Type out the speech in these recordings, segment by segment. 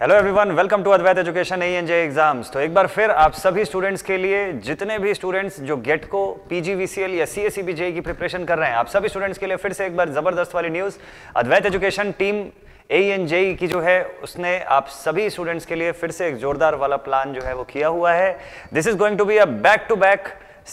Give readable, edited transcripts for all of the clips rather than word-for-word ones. Hello everyone, welcome to Advait education AE&JE exams. तो एक बार फिर आप सभी स्टूडेंट्स के लिए, जितने भी स्टूडेंट्स जो गेट को PGVCL या CSCBJE की प्रिपरेशन कर रहे हैं, आप सभी स्टूडेंट्स के लिए फिर से एक बार जबरदस्त वाली news. Advait Education team AE&JE की जो है उसने आप सभी स्टूडेंट्स के लिए फिर से एक जोरदार वाला प्लान जो है वो किया हुआ है। This is going to be a back to back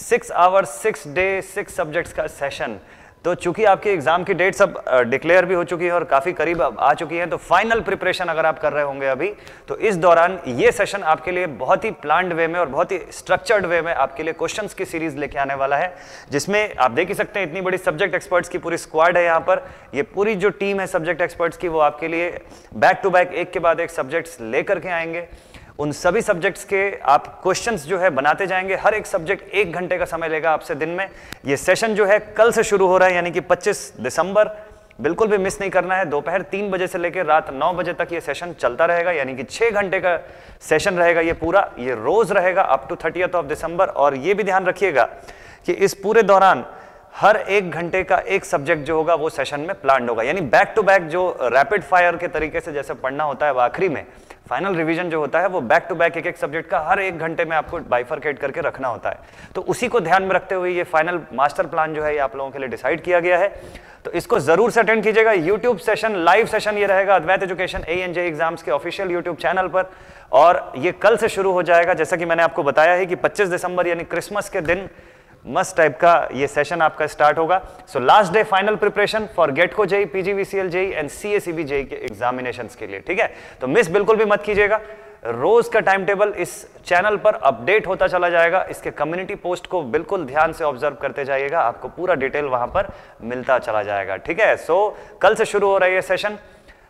6 hour 6 day 6 subjects का सेशन। तो चूंकि आपके एग्जाम की डेट सब डिक्लेयर भी हो चुकी है और काफी करीब आ चुकी है, तो फाइनल प्रिपरेशन अगर आप कर रहे होंगे अभी, तो इस दौरान ये सेशन आपके लिए बहुत ही प्लान्ड वे में और बहुत ही स्ट्रक्चर्ड वे में आपके लिए क्वेश्चंस की सीरीज लेके आने वाला है, जिसमें आप देख ही सकते हैं इतनी बड़ी सब्जेक्ट एक्सपर्ट्स की पूरी स्क्वाड है यहाँ पर। ये पूरी जो टीम है सब्जेक्ट एक्सपर्ट्स की, वो आपके लिए बैक टू बैक एक के बाद एक सब्जेक्ट्स लेकर के आएंगे। उन सभी सब्जेक्ट्स के आप क्वेश्चंस जो है बनाते जाएंगे। हर एक सब्जेक्ट 1 घंटे का समय लेगा आपसे दिन में। ये सेशन जो है कल से शुरू हो रहा है, यानी कि 25 दिसंबर, बिल्कुल भी मिस नहीं करना है। दोपहर 3 बजे से लेकर रात 9 बजे तक ये सेशन चलता रहेगा, यानी कि 6 घंटे का सेशन रहेगा ये पूरा। ये रोज रहेगा up to 30th of December. और ये भी ध्यान रखिएगा कि इस पूरे दौरान हर 1 घंटे का एक सब्जेक्ट जो होगा वो सेशन में प्लान्ड होगा, यानी बैक टू बैक। जो रैपिड फायर के तरीके से जैसे पढ़ना होता है, वो आखिरी में फाइनल रिवीजन जो होता है वो बैक टू बैक एक सब्जेक्ट का हर 1 घंटे में आपको बाइफरकेट करके रखना होता है। तो उसी को ध्यान में रखते हुए ये फाइनल मास्टर प्लान जो है ये आप लोगों के लिए डिसाइड किया गया है। तो इसको जरूर से अटेंड कीजिएगा। यूट्यूब सेशन, लाइव सेशन ये रहेगा अद्वैत एजुकेशन AE&JE एग्जाम्स के ऑफिशियल यूट्यूब चैनल पर, और ये कल से शुरू हो जाएगा। जैसा कि मैंने आपको बताया है कि 25 दिसंबर यानी क्रिसमस के दिन मस्त टाइप का ये सेशन आपका स्टार्ट होगा। So last day final preparation for गेटको JEE, PGVCL JEE and CSCB JEE के एग्जामिनेशंस के लिए, ठीक है। तो मिस बिल्कुल भी मत कीजिएगा। रोज का टाइम टेबल इस चैनल पर अपडेट होता चला जाएगा। इसके कम्युनिटी पोस्ट को बिल्कुल ध्यान से ऑब्जर्व करते जाइएगा, आपको पूरा डिटेल वहां पर मिलता चला जाएगा, ठीक है। सो कल से शुरू हो रहा है ये सेशन।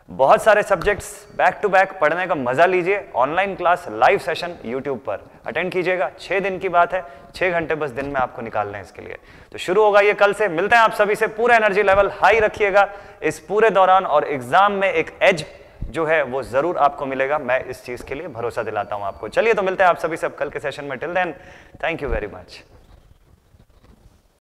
बहुत सारे सब्जेक्ट्स बैक टू बैक पढ़ने का मजा लीजिए। Online class, live session YouTube पर अटेंड कीजिएगा। 6 दिन की बात है, 6 घंटे बस दिन में आपको निकालना है इसके लिए। तो शुरू होगा ये कल से। मिलते हैं आप सभी से। पूरा एनर्जी लेवल हाई रखिएगा इस पूरे दौरान, और एग्जाम में एक एज जो है वो जरूर आपको मिलेगा। मैं इस चीज के लिए भरोसा दिलाता हूं आपको। चलिए, तो मिलते हैं आप सभी से कल के सेशन में। Till then, thank you very much.